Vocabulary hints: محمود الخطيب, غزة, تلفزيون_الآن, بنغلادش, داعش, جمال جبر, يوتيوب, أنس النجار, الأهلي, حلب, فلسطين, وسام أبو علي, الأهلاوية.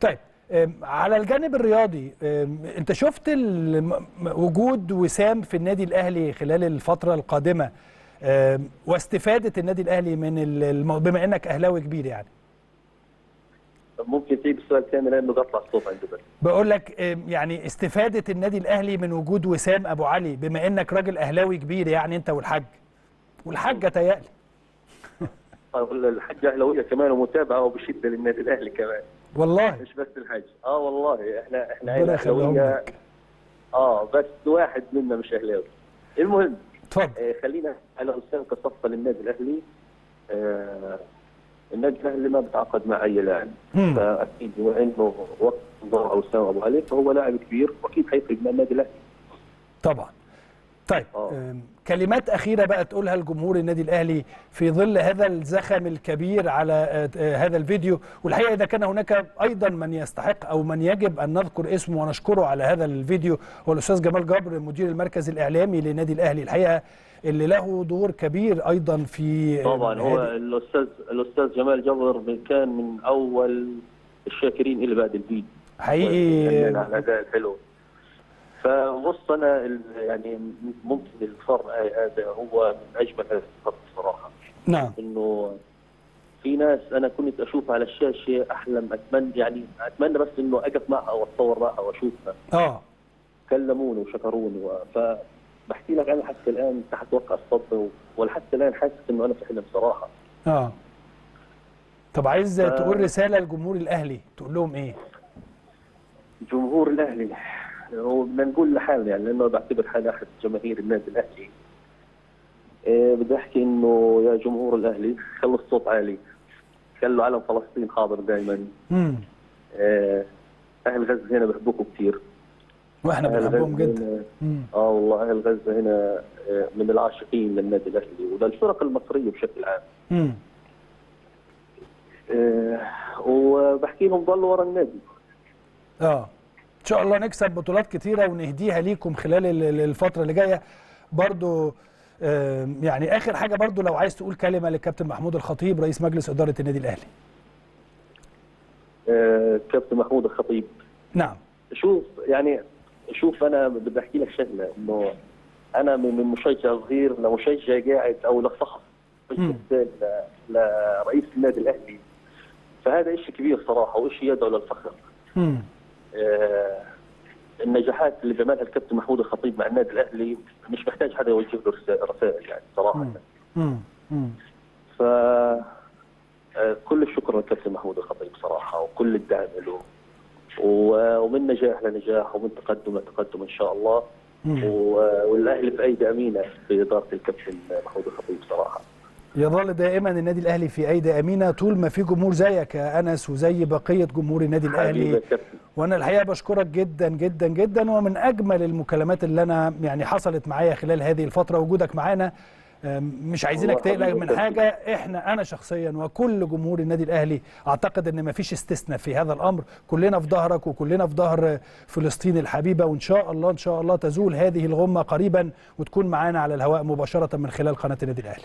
طيب على الجانب الرياضي انت شفت وجود وسام في النادي الاهلي خلال الفتره القادمه واستفاده النادي الاهلي من بما انك اهلاوي كبير يعني. طب ممكن تيجي السؤال تاني لانه بطلع الصوت عندي بس. بقول لك يعني استفاده النادي الاهلي من وجود وسام ابو علي بما انك راجل اهلاوي كبير يعني انت والحاجه تيقلي. الحاجه اهلاويه كمان ومتابعه وبشده للنادي الاهلي كمان. والله مش بس الحاج والله احنا عيله اهلاويه بس واحد منا مش اهلاوي. المهم اتفضل. خلينا على وسام كصفقه للنادي الاهلي. النادي الاهلي ما بتعاقد مع اي لاعب، فاكيد بما انه وقت ضاع وسام ابو علي فهو لاعب كبير واكيد هيفرق مع النادي الاهلي طبعا. طيب كلمات أخيرة بقى تقولها لجمهور النادي الأهلي في ظل هذا الزخم الكبير على هذا الفيديو، والحقيقة إذا كان هناك أيضا من يستحق أو من يجب أن نذكر اسمه ونشكره على هذا الفيديو هو الأستاذ جمال جبر مدير المركز الإعلامي للنادي الأهلي، الحقيقة اللي له دور كبير أيضا في طبعا هو الأستاذ جمال جبر كان من أول الشاكرين اللي بعد الفيديو حقيقي على الأداء الحلو. فبص انا يعني ممكن الفرق هذا هو من اجمل الفرق بصراحه. نعم. انه في ناس انا كنت اشوفها على الشاشه احلم اتمنى بس انه اقف معها واتصور معها واشوفها. كلموني وشكروني فبحكي لك انا حتى الان تحت وقع الصدمه ولحتى الان حاسس انه انا في حلم بصراحه. طب عايز تقول رساله لجمهور الاهلي تقول لهم ايه؟ جمهور الاهلي وبدنا نقول لحالي يعني لانه بعتبر حالي احد جماهير النادي الاهلي. بدي احكي انه يا جمهور الاهلي خلوا الصوت عالي، خلوا علم فلسطين حاضر دائما. اهل غزه هنا بحبوكم كثير واحنا بنحبهم جدا. والله اهل غزه هنا من العاشقين للنادي الاهلي وللفرق المصريه بشكل عام. وبحكي لهم ضلوا ورا النادي. إن شاء الله نكسب بطولات كتيرة ونهديها ليكم خلال الفترة اللي جاية. برضو يعني آخر حاجة برضو لو عايز تقول كلمة للكابتن محمود الخطيب رئيس مجلس إدارة النادي الأهلي. كابتن محمود الخطيب. نعم. شوف أنا بدي أحكي لك شغلة إنه أنا من مشجع صغير لمشجع قاعد أو لصحف لرئيس النادي الأهلي، فهذا إشي كبير صراحة وإشي يدعو للفخر. النجاحات اللي بيعملها الكابتن محمود الخطيب مع النادي الاهلي مش محتاج حدا يوجه له رسائل يعني صراحه. ف كل الشكر للكابتن محمود الخطيب صراحه وكل الدعم له ومن نجاح لنجاح ومن تقدم لتقدم ان شاء الله. والاهلي في ايدي امينه في اداره الكابتن محمود الخطيب صراحه. يظل دائما النادي الاهلي في ايدي امينه طول ما في جمهور زيك يا انس وزي بقيه جمهور النادي الاهلي. وانا الحقيقه بشكرك جدا جدا جدا، ومن اجمل المكالمات اللي انا يعني حصلت معايا خلال هذه الفتره وجودك معانا. مش عايزينك تقلق من حاجه، انا شخصيا وكل جمهور النادي الاهلي اعتقد ان مفيش استثناء في هذا الامر، كلنا في ظهرك وكلنا في ظهر فلسطين الحبيبه، وان شاء الله ان شاء الله تزول هذه الغمه قريبا وتكون معانا على الهواء مباشره من خلال قناه النادي الاهلي.